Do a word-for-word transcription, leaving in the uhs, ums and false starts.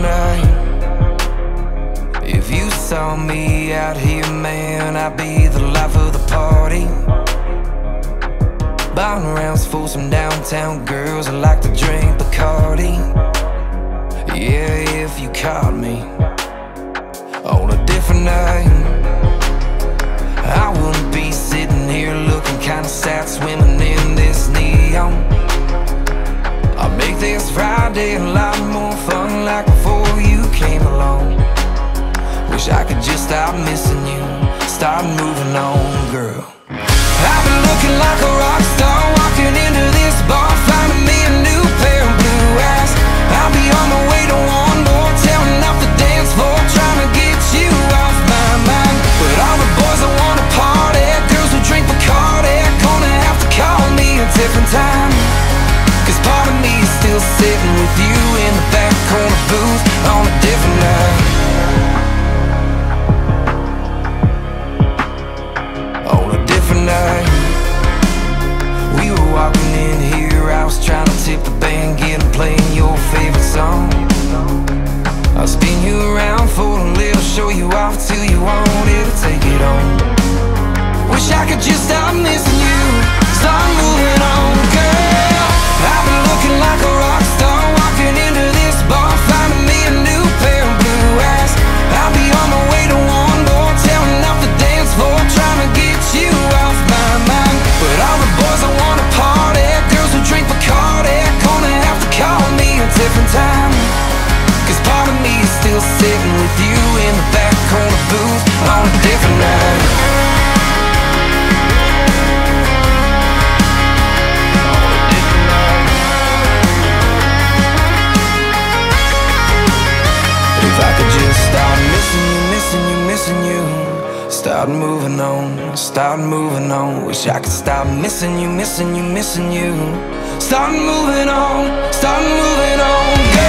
night. If you saw me out here, man, I'd be the life of the party. Buying rounds for some downtown girls. I like to drink Bacardi. Yeah, if you caught me on a different night, I wouldn't be sitting here looking kinda sad, swimming in this neon. I'll make this Friday a lot more fun, like before you came along. Wish I could just stop missing you, start moving on, girl. I've been looking like a rock star, walking into this bar, finding me a new pair of blue eyes. I'll be on my way to one more, tearing up the dance floor, trying to get you off my mind. But all the boys that wanna party, girls who drink Bacardi, gonna have to call me a different time. Cause part of me is still sitting with you in the back corner booth on a different night. We were walking in here, I was trying to tip the band, getting playing your favorite song. I'll spin you around for a little, show you off till you want it, take it on. Wish I could just stop missing you, start moving on, girl. I've been looking like a rock star, walking into this bar, finding me a new pair of blue eyes. I'll be on my way to one more, tearing up the dance floor, trying to get you off my mind. But all the boys that wanna party, girls who drink Bacardi, gonna have to call me a different time. Cause part of me is still sitting with you in the back corner booth on a different night. Start moving on, start moving on. Wish I could stop missing you, missing you, missing you. Start moving on, start moving on.